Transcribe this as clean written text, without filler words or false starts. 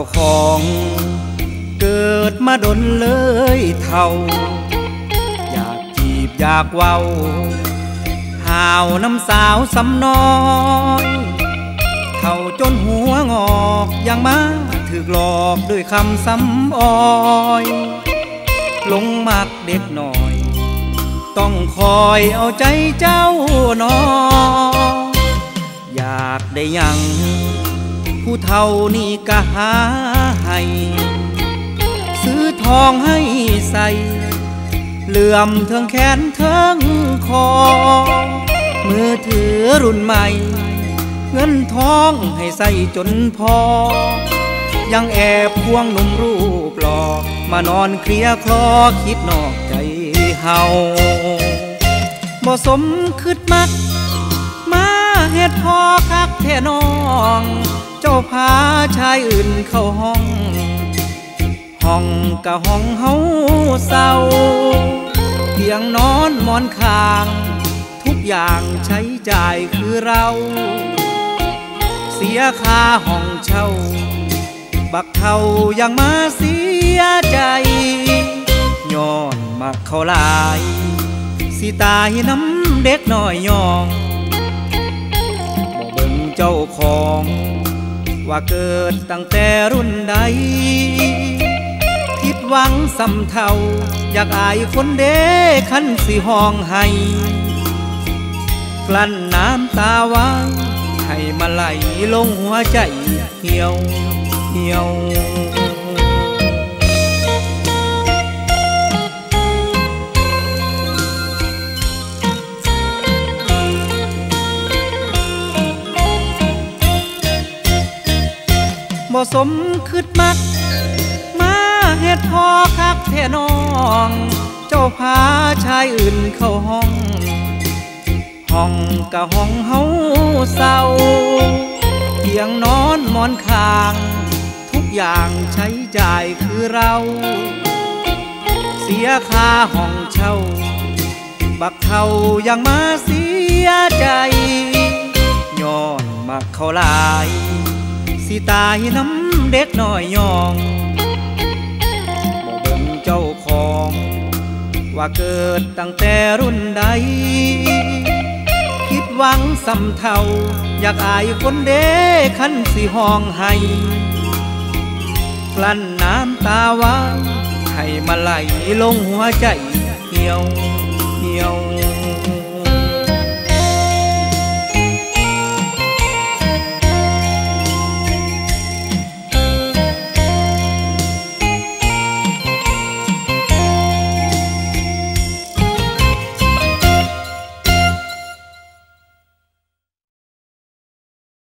าของเกิดมาดนเลยเท่าอยากจีบอยากเว้าห่าวน้ำสาวสำน้อยเท่าจนหัวงอกยังมาถูกหลอกด้วยคำซ้ำอ้อยหลงมักเด็กหน่อยต้องคอยเอาใจเจ้าน้องอยากได้ยังผู้เท่านี่ก็หาให้ซื้อทองให้ใส่เหลื่อมเทิงแขนเทิงคอมือถือรุ่นใหม่เงินทองให้ใส่จนพอยังแอบควงหนุ่มรูปหล่อมานอนเคลียคลอคิดนอกใจเฮาบ่สมคืดมักมาเฮ็ดพอคักแท่น้องเจ้าพาชายอื่นเข้าห้องห้องกะห้องเฮาเศร้าเตียงนอนหมอนข้างทุกอย่างใช้จ่ายคือเราเสียค่าห้องเช่าบักเท่ายังมาเสียใจย้อนมักเขาหลายสิตายน้ำเด็กน้อยยองบ่เบิ่งเจ้าของว่าเกิดตั้งแต่รุ่นใดผิดหวังซ้ำเท่าอยากอายคนเด็กคันสิห้องให้กลั้นน้ำตาไว้ให้มาไหลลงหัวใจเหี่ยวเหี่ยวบ่สมคืดมักมาเฮ็ดพอคักแท่น้องเจ้าพาชายอื่นเข้าห้องห้องกะห้องเฮาเศร้าเตียงนอนหมอนข้างทุกอย่างใช้จ่ายคือเราเสียค่าห้องเช่าบักเท่ายังมาเสียใจย้อนมักเขาหลายสิตายน้ำเด็กน้อยยองบ่เบิ่งเจ้าของว่าเกิดตั้งแต่รุ่นใดคิดหวังซ้ำเท่าอยากอายคนเด็กคันสิห้องให้กลั้นน้ำตาไว้ให้มาไหลลงหัวใจเหี่ยวเหี่ยว